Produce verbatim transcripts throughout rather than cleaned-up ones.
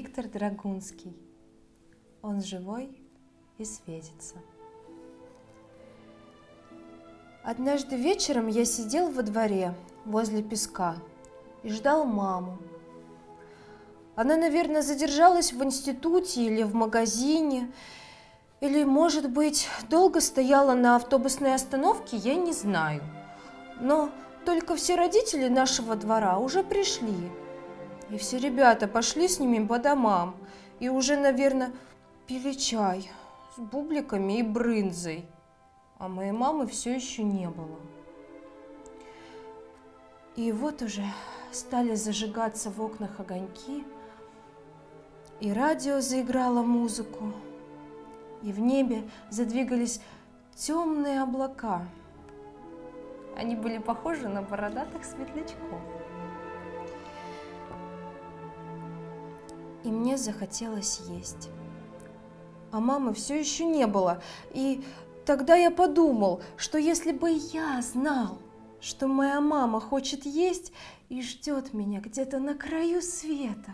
Виктор Драгунский. Он живой и светится. Однажды вечером я сидел во дворе возле песка и ждал маму. Она, наверное, задержалась в институте или в магазине, или, может быть, долго стояла на автобусной остановке, я не знаю. Но только все родители нашего двора уже пришли, и все ребята пошли с ними по домам, и уже, наверное, пили чай с бубликами и брынзой, а моей мамы все еще не было. И вот уже стали зажигаться в окнах огоньки, и радио заиграло музыку, и в небе задвигались темные облака. Они были похожи на бородатых светлячков. И мне захотелось есть. А мамы все еще не было. И тогда я подумал, что если бы я знал, что моя мама хочет есть и ждет меня где-то на краю света,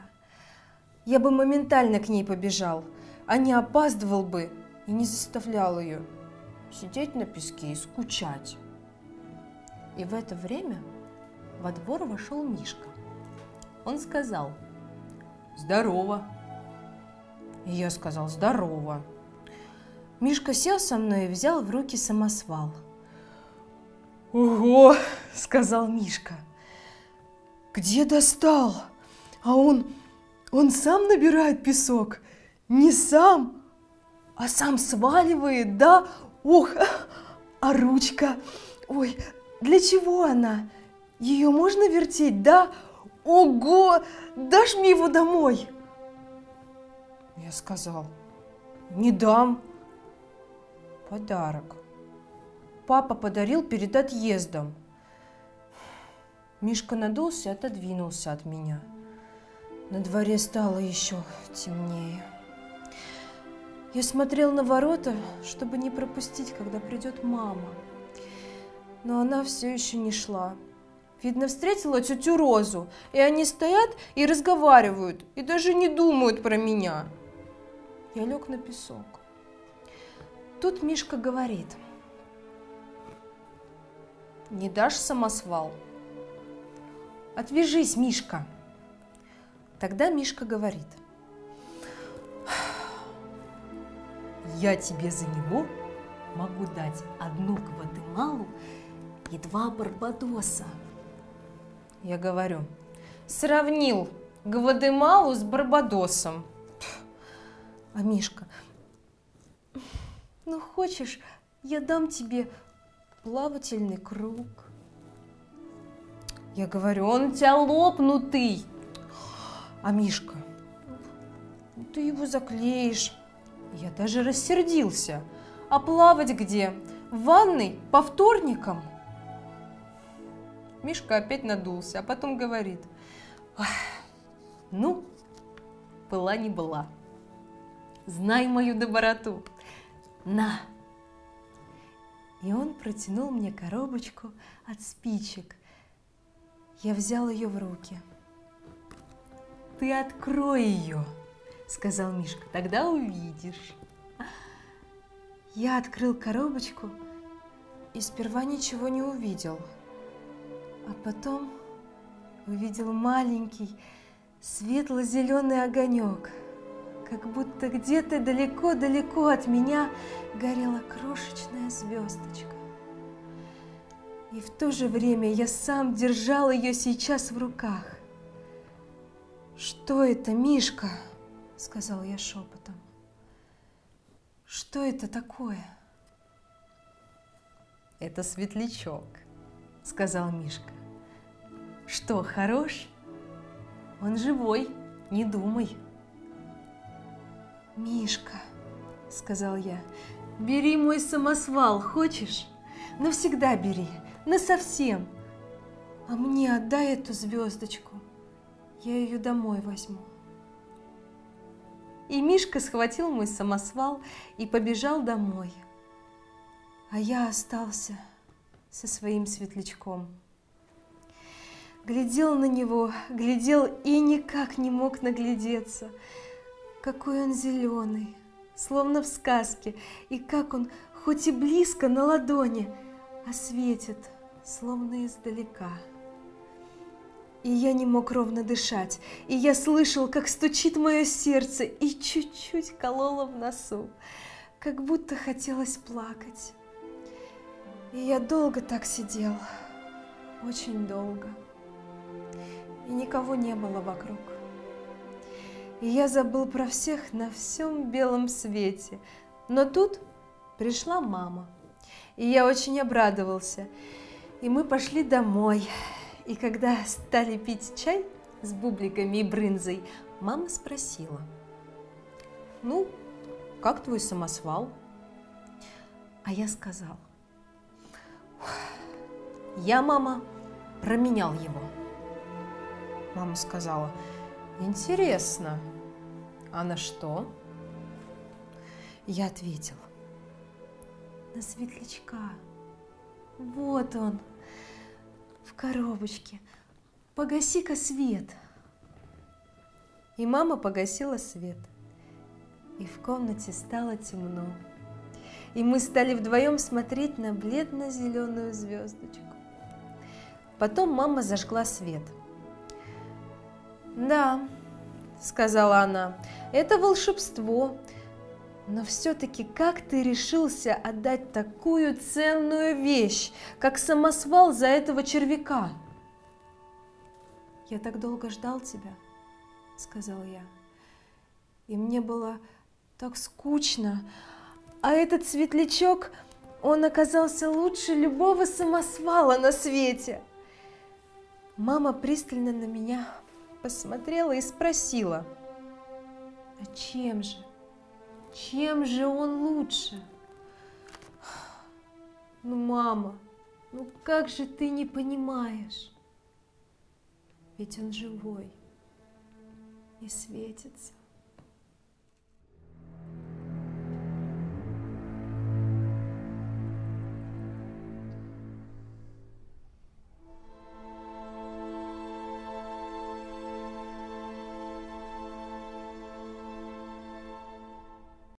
я бы моментально к ней побежал, а не опаздывал бы и не заставлял ее сидеть на песке и скучать. И в это время во двор вошел Мишка. Он сказал: «Здорово». И я сказал: «Здорово». Мишка сел со мной и взял в руки самосвал. «Ого!» – сказал Мишка. «Где достал? А он, он сам набирает песок? Не сам, а сам сваливает, да? Ох, а ручка? Ой, для чего она? Ее можно вертеть, да? Ого! Дашь мне его домой?» Я сказал: «Не дам. Подарок. Папа подарил перед отъездом». Мишка надулся и отодвинулся от меня. На дворе стало еще темнее. Я смотрел на ворота, чтобы не пропустить, когда придет мама. Но она все еще не шла. Видно, встретила тетю Розу, и они стоят и разговаривают, и даже не думают про меня. Я лег на песок. Тут Мишка говорит: «Не дашь самосвал? Отвяжись, Мишка». Тогда Мишка говорит: «Я тебе за него могу дать одну Гватемалу и два Барбадоса». Я говорю: «Сравнил Гватемалу с Барбадосом». А Мишка: «Ну хочешь, я дам тебе плавательный круг». Я говорю: «Он у тебя лопнутый». А Мишка: «Ты его заклеишь». Я даже рассердился. «А плавать где? В ванной? По вторникам?» Мишка опять надулся, а потом говорит: «Ну, была не была. Знай мою доброту. На!» И он протянул мне коробочку от спичек. Я взял ее в руки. «Ты открой ее», — сказал Мишка, — «тогда увидишь». Я открыл коробочку и сперва ничего не увидел, а потом увидел маленький светло-зеленый огонек, как будто где-то далеко-далеко от меня горела крошечная звездочка. И в то же время я сам держал ее сейчас в руках. «Что это, Мишка?» — сказал я шепотом. «Что это такое?» «Это светлячок», — сказал Мишка. «Что, хорош? Он живой, не думай». «Мишка», — сказал я, — «бери мой самосвал, хочешь? Навсегда бери, насовсем. А мне отдай эту звездочку, я ее домой возьму». И Мишка схватил мой самосвал и побежал домой. А я остался со своим светлячком. глядел на него, глядел и никак не мог наглядеться. Какой он зеленый, словно в сказке, и как он, хоть и близко на ладони, а светит, словно издалека. И я не мог ровно дышать, и я слышал, как стучит мое сердце, и чуть-чуть кололо в носу, как будто хотелось плакать. И я долго так сидел, очень долго, и никого не было вокруг. И я забыл про всех на всем белом свете, но тут пришла мама, и я очень обрадовался, и мы пошли домой. И когда стали пить чай с бубликами и брынзой, мама спросила: «Ну, как твой самосвал?» А я сказал: «Я, мама, променял его». Мама сказала: «Интересно, а на что?» Я ответил: «На светлячка. Вот он, в коробочке. Погаси-ка свет». И мама погасила свет. И в комнате стало темно. И мы стали вдвоем смотреть на бледно-зеленую звездочку. Потом мама зажгла свет. «Да, — сказала она, — это волшебство. Но все-таки как ты решился отдать такую ценную вещь, как самосвал, за этого червяка?» «Я так долго ждал тебя, — сказал я, — и мне было так скучно. А этот светлячок, он оказался лучше любого самосвала на свете». Мама пристально на меня посмотрела и спросила: «А чем же? Чем же он лучше?» «Ну, мама, ну как же ты не понимаешь? Ведь он живой и светится».